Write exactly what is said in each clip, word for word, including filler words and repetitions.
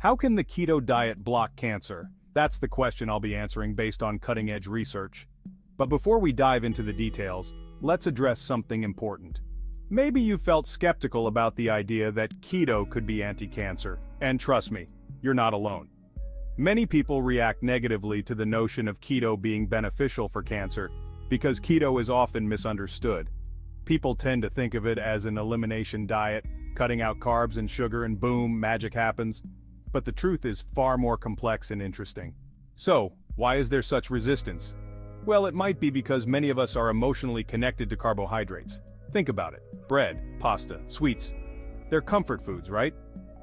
How can the keto diet block cancer? That's the question I'll be answering based on cutting-edge research. But before we dive into the details, let's address something important. Maybe you felt skeptical about the idea that keto could be anti-cancer, and trust me, you're not alone. Many people react negatively to the notion of keto being beneficial for cancer, because keto is often misunderstood. People tend to think of it as an elimination diet, cutting out carbs and sugar and boom, magic happens. But the truth is far more complex and interesting. So, why is there such resistance? Well, it might be because many of us are emotionally connected to carbohydrates. Think about it. Bread, pasta, sweets. They're comfort foods, right?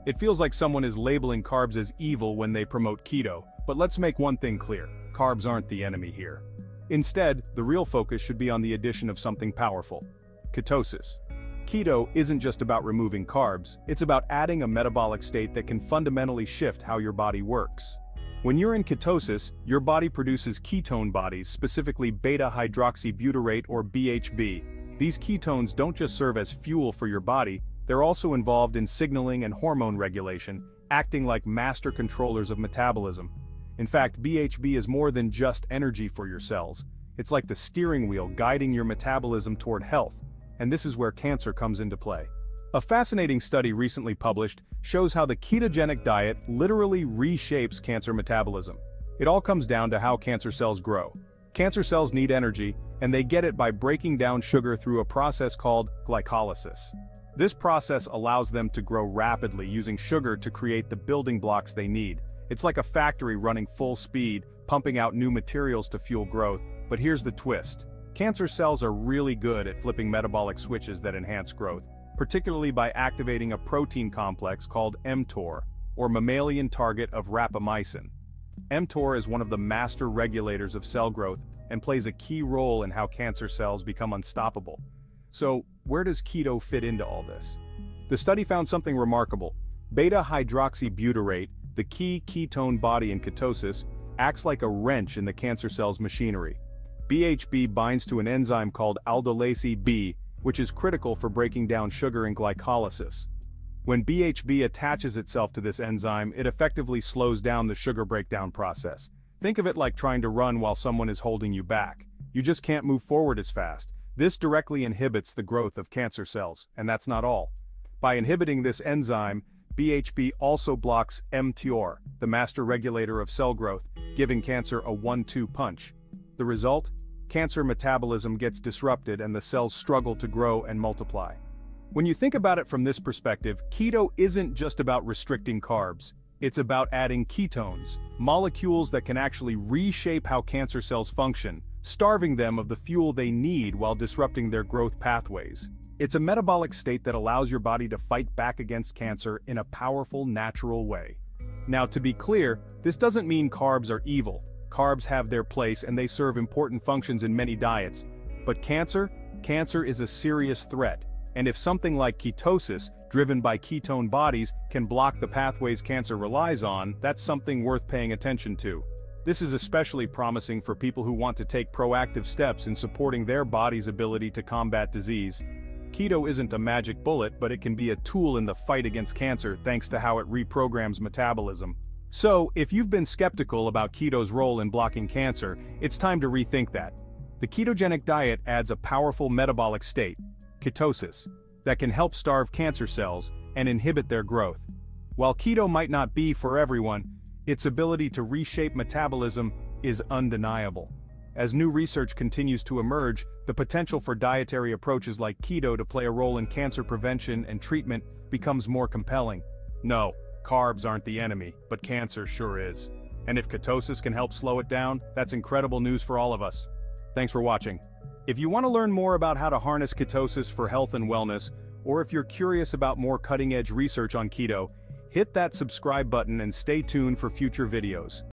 It feels like someone is labeling carbs as evil when they promote keto, but let's make one thing clear. Carbs aren't the enemy here. Instead, the real focus should be on the addition of something powerful: ketosis. Keto isn't just about removing carbs, it's about adding a metabolic state that can fundamentally shift how your body works. When you're in ketosis, your body produces ketone bodies, specifically beta-hydroxybutyrate or B H B. These ketones don't just serve as fuel for your body, they're also involved in signaling and hormone regulation, acting like master controllers of metabolism. In fact, B H B is more than just energy for your cells. It's like the steering wheel guiding your metabolism toward health. And this is where cancer comes into play. A fascinating study recently published shows how the ketogenic diet literally reshapes cancer metabolism. It all comes down to how cancer cells grow. Cancer cells need energy, and they get it by breaking down sugar through a process called glycolysis. This process allows them to grow rapidly using sugar to create the building blocks they need. It's like a factory running full speed, pumping out new materials to fuel growth. But here's the twist. Cancer cells are really good at flipping metabolic switches that enhance growth, particularly by activating a protein complex called mTOR, or mammalian target of rapamycin. mTOR is one of the master regulators of cell growth and plays a key role in how cancer cells become unstoppable. So, where does keto fit into all this? The study found something remarkable. Beta-hydroxybutyrate, the key ketone body in ketosis, acts like a wrench in the cancer cell's machinery. B H B binds to an enzyme called aldolase B, which is critical for breaking down sugar and glycolysis. When B H B attaches itself to this enzyme, it effectively slows down the sugar breakdown process. Think of it like trying to run while someone is holding you back. You just can't move forward as fast. This directly inhibits the growth of cancer cells, and that's not all. By inhibiting this enzyme, B H B also blocks mTOR, the master regulator of cell growth, giving cancer a one two punch. The result? Cancer metabolism gets disrupted and the cells struggle to grow and multiply. When you think about it from this perspective, keto isn't just about restricting carbs. It's about adding ketones, molecules that can actually reshape how cancer cells function, starving them of the fuel they need while disrupting their growth pathways. It's a metabolic state that allows your body to fight back against cancer in a powerful, natural way. Now, to be clear, this doesn't mean carbs are evil. Carbs have their place and they serve important functions in many diets. But cancer? Cancer is a serious threat. And if something like ketosis, driven by ketone bodies, can block the pathways cancer relies on, that's something worth paying attention to. This is especially promising for people who want to take proactive steps in supporting their body's ability to combat disease. Keto isn't a magic bullet, but it can be a tool in the fight against cancer thanks to how it reprograms metabolism. So, if you've been skeptical about keto's role in blocking cancer, it's time to rethink that. The ketogenic diet adds a powerful metabolic state, ketosis, that can help starve cancer cells and inhibit their growth. While keto might not be for everyone, its ability to reshape metabolism is undeniable. As new research continues to emerge, the potential for dietary approaches like keto to play a role in cancer prevention and treatment becomes more compelling. No. Carbs aren't the enemy, but cancer sure is. And if ketosis can help slow it down, that's incredible news for all of us. Thanks for watching. If you want to learn more about how to harness ketosis for health and wellness, or if you're curious about more cutting-edge research on keto, hit that subscribe button and stay tuned for future videos.